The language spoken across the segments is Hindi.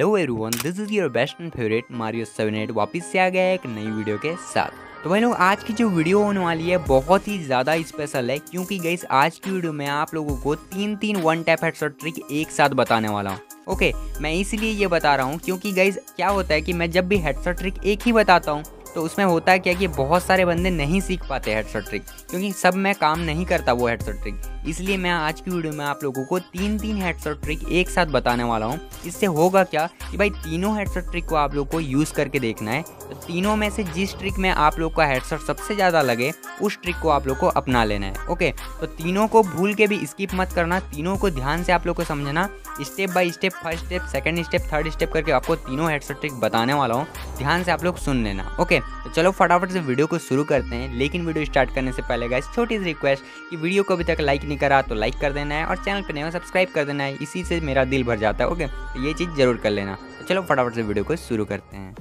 Hello everyone, this is your best and favourite Mario 7/8 वापस से आ गया है एक नई वीडियो के साथ। तो भाई लोग, आज की जो वीडियो होने वाली है बहुत ही ज़्यादा स्पेशल है, क्योंकि गाइस आज की वीडियो में आप लोगों को तीन वन टैप हेडशॉट ट्रिक एक साथ बताने वाला हूँ। ओके, मैं इसलिए ये बता रहा हूँ क्योंकि गाइस क्या होता है कि मैं जब भी हेडशॉट ट्रिक एक ही बताता हूँ तो उसमें होता है क्या कि बहुत सारे बंदे नहीं सीख पाते हेडशॉट ट्रिक, क्योंकि सब में काम नहीं करता वो हेडशॉट ट्रिक। इसलिए मैं आज की वीडियो में आप लोगों को तीन हेडशॉट ट्रिक एक साथ बताने वाला हूँ। इससे होगा क्या कि भाई तीनों हेडशॉट ट्रिक को आप लोग को यूज़ करके देखना है, तो तीनों में से जिस ट्रिक में आप लोग का हेडशॉट सबसे ज़्यादा लगे उस ट्रिक को आप लोग को अपना लेना है। ओके, तो तीनों को भूल के भी स्किप मत करना, तीनों को ध्यान से आप लोग को समझना। Step by step, first step, second step, third step करके आपको तीनों हेडशॉट ट्रिक बताने वाला हूँ। ध्यान से आप लोग सुन लेना। ओके, तो चलो फटाफट से वीडियो को शुरू करते हैं। लेकिन वीडियो स्टार्ट करने से पहले गाइस छोटी सी रिक्वेस्ट कि वीडियो को अभी तक लाइक नहीं करा तो लाइक कर देना है, और चैनल पर नए हो सब्सक्राइब कर देना है, इसी से मेरा दिल भर जाता है। ओके, तो ये चीज़ जरूर कर लेना। तो चलो फटाफट से वीडियो को शुरू करते हैं।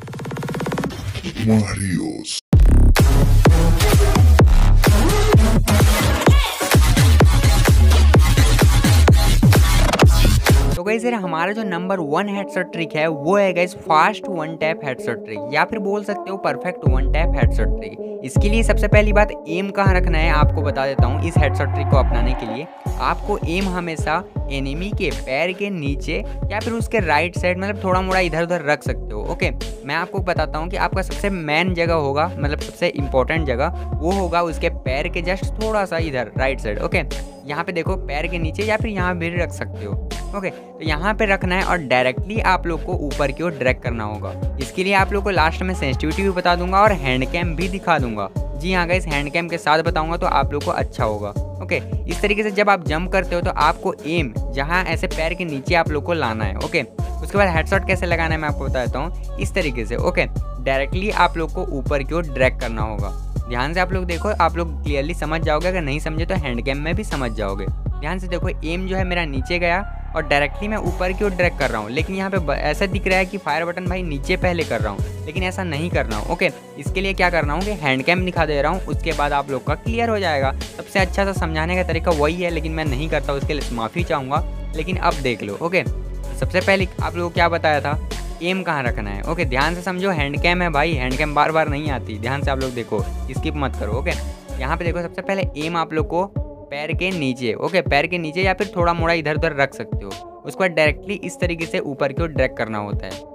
तो गाइस यार, हमारा जो नंबर 1 हेडशॉट ट्रिक है वो है guys fast one tap headshot trick, या फिर बोल सकते हो perfect one tap headshot trick. इसके लिए सबसे पहली बात, एम कहाँ रखना है आपको बता देता हूँ। इस हेडशॉट ट्रिक को अपनाने के लिए आपको एम हमेशा एनिमी के पैर के नीचे या फिर उसके राइट साइड, मतलब थोड़ा मोड़ा इधर उधर रख सकते हो। ओके, मैं आपको बताता हूँ कि आपका सबसे मेन जगह होगा, मतलब सबसे इम्पोर्टेंट जगह वो होगा उसके पैर के जस्ट थोड़ा सा इधर राइट साइड। ओके, यहाँ पे देखो पैर के नीचे, या फिर यहाँ भी रख सकते हो। ओके, तो यहाँ पे रखना है और डायरेक्टली आप लोग को ऊपर की ओर ड्रैग करना होगा। इसके लिए आप लोग को लास्ट में सेंसिटिविटी भी बता दूंगा और हैंड कैम भी दिखा दूंगा। जी हाँ गाइस, हैंड कैम के साथ बताऊंगा तो आप लोग को अच्छा होगा। ओके, इस तरीके से जब आप जंप करते हो तो आपको एम जहाँ ऐसे पैर के नीचे आप लोग को लाना है। ओके, उसके बाद हेडशॉट कैसे लगाना है मैं आपको बता देता हूँ, इस तरीके से। ओके, डायरेक्टली आप लोग को ऊपर की ओर ड्रैग करना होगा। ध्यान से आप लोग देखो, आप लोग क्लियरली समझ जाओगे, अगर नहीं समझे तो हैंड कैम में भी समझ जाओगे। ध्यान से देखो, एम जो है मेरा नीचे गया और डायरेक्टली मैं ऊपर की ओर ड्रैग कर रहा हूँ, लेकिन यहाँ पे ऐसा दिख रहा है कि फायर बटन भाई नीचे पहले कर रहा हूँ, लेकिन ऐसा नहीं करना हूँ। ओके, इसके लिए क्या करना हूँ कि हैंड कैम दिखा दे रहा हूँ, उसके बाद आप लोग का क्लियर हो जाएगा। सबसे अच्छा सा समझाने का तरीका वही है, लेकिन मैं नहीं करता, उसके लिए माफ़ी चाहूँगा, लेकिन अब देख लो। ओके, सबसे पहले आप लोगों को क्या बताया था, एम कहाँ रखना है। ओके, ध्यान से समझो, हैंड कैम है भाई, हैंड कैम बार बार नहीं आती, ध्यान से आप लोग देखो, स्किप मत करो। ओके, यहाँ पे देखो, सबसे पहले एम आप लोग को पैर के नीचे। ओके, पैर के नीचे या फिर थोड़ा मोड़ा इधर उधर रख सकते हो। उसको डायरेक्टली इस तरीके से ऊपर की ओर ड्रैग करना होता है,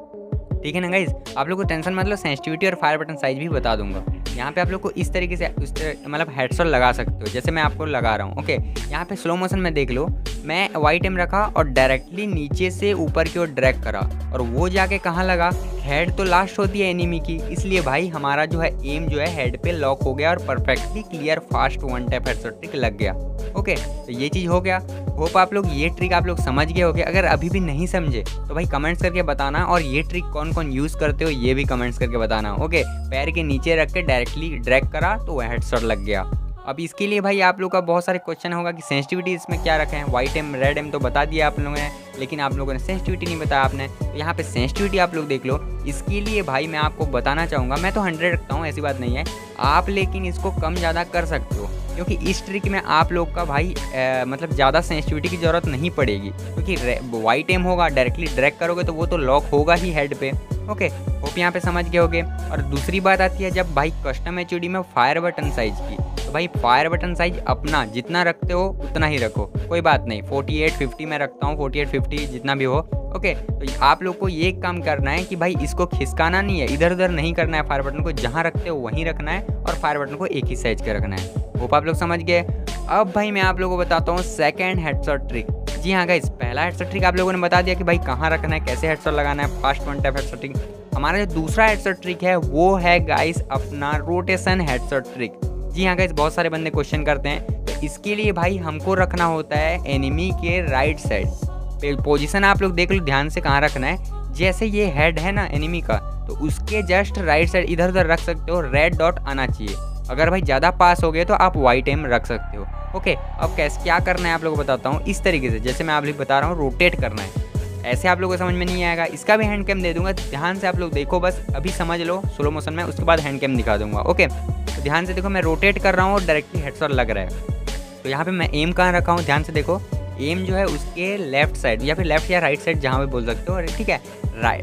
ठीक है ना गाइज। आप लोग को टेंशन मत लो, सेंसिटिविटी और फायर बटन साइज भी बता दूंगा। यहाँ पे आप लोग को इस तरीके से मतलब हेडशॉट लगा सकते हो, जैसे मैं आपको लगा रहा हूँ। ओके, यहाँ पे स्लो मोशन में देख लो, मैं वाइट एम रखा और डायरेक्टली नीचे से ऊपर की ओर ड्रैग करा, और वो जाके कहाँ लगा, हेड तो लास्ट होती है एनिमी की, इसलिए भाई हमारा जो है एम जो है हेड पे लॉक हो गया और perfectly clear fast one tap headshot trick लग गया। ओके, तो ये चीज़ हो गया। होप आप लोग ये ट्रिक आप लोग समझ गए होंगे। अगर अभी भी नहीं समझे तो भाई कमेंट्स करके बताना, और ये ट्रिक कौन कौन यूज़ करते हो ये भी कमेंट्स करके बताना। ओके, पैर के नीचे रख के डायरेक्टली ड्रैग करा तो वह हेडशॉट लग गया। अब इसके लिए भाई आप लोग का बहुत सारे क्वेश्चन होगा कि सेंसिटिविटी इसमें क्या रखें। वाइट एम, रेड एम तो बता दिया आप लोगों ने, लेकिन आप लोगों ने सेंसिटिविटी नहीं बताया आपने। तो यहाँ पे सेंसिटिविटी आप लोग देख लो। इसके लिए भाई मैं आपको बताना चाहूँगा, मैं तो 100 रखता हूँ, ऐसी बात नहीं है आप, लेकिन इसको कम ज़्यादा कर सकते हो, क्योंकि इस ट्रिक में आप लोग का भाई मतलब ज़्यादा सेंसिटिविटी की ज़रूरत नहीं पड़ेगी, क्योंकि वाइट एम होगा, डायरेक्टली ड्रैग करोगे तो वो तो लॉक होगा ही हेड पे। ओके, होप यहाँ पे समझ गए होगे। और दूसरी बात आती है जब भाई कस्टम एचयूडी में फायर बटन साइज की, तो भाई फायर बटन साइज अपना जितना रखते हो उतना ही रखो, कोई बात नहीं। 48-50 मैं रखता हूँ, 48-50 जितना भी हो। ओके, तो आप लोग को ये काम करना है कि भाई इसको खिसकाना नहीं है, इधर उधर नहीं करना है, फायर बटन को जहाँ रखते हो वहीं रखना है, और फायर बटन को एक ही साइज का रखना है। होप आप लोग समझ गए। अब भाई मैं आप लोगों को बताता हूँ सेकेंड हेडशॉट ट्रिक। जी हाँ गाइस, पहला हेडशॉट ट्रिक आप लोगों ने बता दिया कि भाई कहाँ रखना है, कैसे हेडशॉट लगाना है, fast one tap headshot trick. हमारा जो दूसरा हेडशॉट ट्रिक है वो है गाइस अपना रोटेशन हेडशॉट ट्रिक। जी हाँ गाइस, बहुत सारे बंदे क्वेश्चन करते हैं, तो इसके लिए भाई हमको रखना होता है एनिमी के राइट साइड। पोजिशन आप लोग देख लो ध्यान से कहाँ रखना है। जैसे ये हेड है ना एनिमी का, तो उसके जस्ट राइट साइड इधर उधर रख सकते हो, रेड डॉट आना चाहिए। अगर भाई ज़्यादा पास हो गए तो आप वाइट एम रख सकते हो। ओके, अब कैसे क्या करना है आप लोगों को बताता हूँ। इस तरीके से जैसे मैं आप लोग बता रहा हूँ, रोटेट करना है। ऐसे आप लोगों को समझ में नहीं आएगा, इसका भी हैंड कैम दे दूंगा, ध्यान से आप लोग देखो, बस अभी समझ लो स्लो मोशन में, उसके बाद हैंड कैम दिखा दूंगा। ओके, तो ध्यान से देखो, मैं रोटेट कर रहा हूँ और डायरेक्टली हेडशॉट लग रहा है। तो यहाँ पर मैं एम कहाँ रखा हूँ ध्यान से देखो, एम जो है उसके लेफ्ट साइड या फिर लेफ्ट या राइट साइड जहाँ भी बोल सकते हो, ठीक है।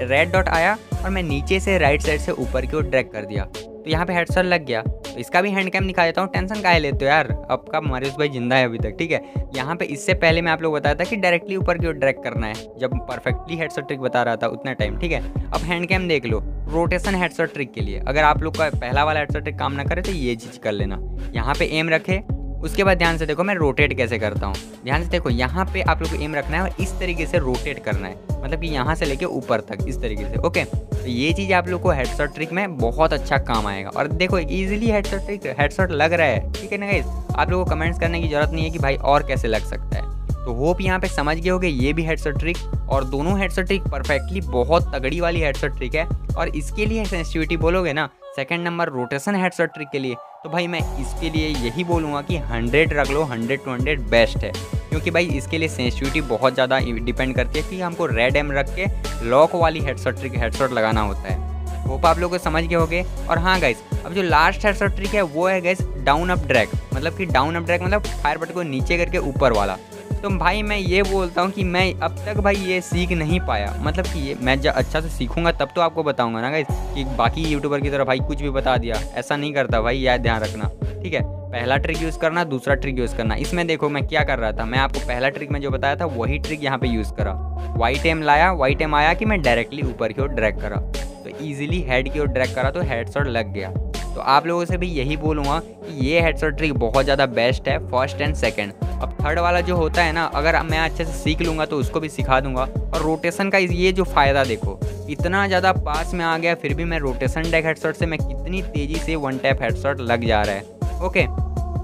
रेड डॉट आया और मैं नीचे से राइट साइड से ऊपर की ओर ड्रैग कर दिया तो यहाँ पे हेडशॉट लग गया। तो इसका भी हैंड कैम निकाल देता हूँ, टेंशन काहे लेते हो यार, आपका मारियस भाई जिंदा है अभी तक, ठीक है। यहाँ पे इससे पहले मैं आप लोग बताया था कि डायरेक्टली ऊपर की ओर ड्रैग करना है, जब परफेक्टली हेडशॉट ट्रिक बता रहा था उतना टाइम, ठीक है। अब हैंड कैम देख लो, रोटेशन हेडशॉट ट्रिक के लिए। अगर आप लोग का पहला वाला हेडशॉट ट्रिक काम ना करे तो ये चीज़ कर लेना, यहाँ पे एम रखे, उसके बाद ध्यान से देखो मैं रोटेट कैसे करता हूँ। ध्यान से देखो यहाँ पे आप लोग को एम रखना है और इस तरीके से रोटेट करना है, मतलब कि यहाँ से लेके ऊपर तक इस तरीके से, ओके। तो ये चीज़ आप लोग को हेडशॉट ट्रिक में बहुत अच्छा काम आएगा। और देखो इजीली हेडशॉट ट्रिक हेडशॉट लग रहा है, ठीक है ना गाइस। आप लोगों को कमेंट्स करने की जरूरत नहीं है कि भाई और कैसे लग सकता है। तो होप यहाँ पे समझ गए होगे ये भी हेडशॉट ट्रिक, और दोनों हेडशॉट ट्रिक परफेक्टली बहुत तगड़ी वाली हेडशॉट ट्रिक है। और इसके लिए सेंसिटिविटी बोलोगे ना, second number rotation headshot trick के लिए, तो भाई मैं इसके लिए यही बोलूँगा कि 100 रख लो, 100 to 100 बेस्ट है। क्योंकि भाई इसके लिए सेंसिटिविटी बहुत ज़्यादा डिपेंड करती है कि हमको रेड एम रख के लॉक वाली हेडशॉट ट्रिक हेडशॉट लगाना होता है। होप आप लोग को समझ गए होगे। और हाँ गाइस, अब जो लास्ट हेडशॉट ट्रिक है वो है गाइस डाउन अप ड्रैग, मतलब कि डाउन अप ड्रैग मतलब फायर बटन को नीचे करके ऊपर वाला। तो भाई मैं ये बोलता हूँ कि मैं अब तक भाई ये सीख नहीं पाया, मतलब कि ये मैं जब अच्छा से सीखूंगा तब तो आपको बताऊंगा ना गाइस, कि बाकी यूट्यूबर की तरह भाई कुछ भी बता दिया, ऐसा नहीं करता भाई, यार ध्यान रखना, ठीक है। पहला ट्रिक यूज़ करना, दूसरा ट्रिक यूज़ करना। इसमें देखो मैं क्या कर रहा था, मैं आपको पहला ट्रिक में जो बताया था वही ट्रिक यहाँ पर यूज़ करा। वाइट एम लाया, वाइट एम आया कि मैं डायरेक्टली ऊपर की ओर ड्रैग करा, तो ईजिली हेड की ओर ड्रैग करा तो हेडशॉट लग गया। तो आप लोगों से भी यही बोलूँगा कि ये हेडशॉट ट्रिक बहुत ज़्यादा बेस्ट है, फर्स्ट एंड सेकंड। अब थर्ड वाला जो होता है ना, अगर मैं अच्छे से सीख लूँगा तो उसको भी सिखा दूंगा। और रोटेशन का ये जो फ़ायदा देखो, इतना ज़्यादा पास में आ गया फिर भी मैं रोटेशन डेक हेडशॉट से मैं कितनी तेज़ी से वन टैप हेडशॉट लग जा रहा है, ओके।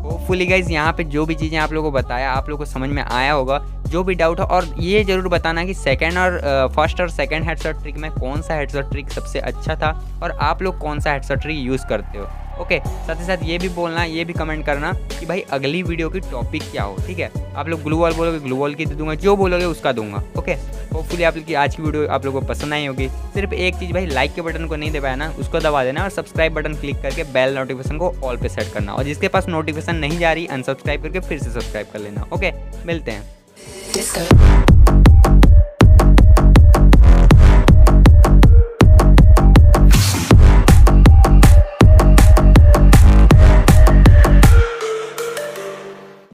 होपफुली गाइज यहाँ पे जो भी चीज़ें आप लोगों को बताया आप लोगों को समझ में आया होगा, जो भी डाउट हो। और ये ज़रूर बताना कि सेकंड और फर्स्ट और सेकंड हेडशॉट ट्रिक में कौन सा हेडशॉट ट्रिक सबसे अच्छा था और आप लोग कौन सा हेडशॉट ट्रिक यूज़ करते हो, ओके। साथ ही साथ ये भी बोलना, ये भी कमेंट करना कि भाई अगली वीडियो की टॉपिक क्या हो, ठीक है। आप लोग ग्लू वॉल बोलोगे ग्लू वॉल की दे दूंगा, जो बोलोगे उसका दूंगा, ओके। होपफुली आप लोग की आज की वीडियो आप लोगों को पसंद आई होगी। सिर्फ एक चीज़ भाई, लाइक के बटन को नहीं दबाया ना, उसको दबा देना और सब्सक्राइब बटन क्लिक करके बेल नोटिफिकेशन को ऑल पे सेट करना। और जिसके पास नोटिफिकेशन नहीं जा रही अनसब्सक्राइब करके फिर से सब्सक्राइब कर लेना, ओके। मिलते हैं।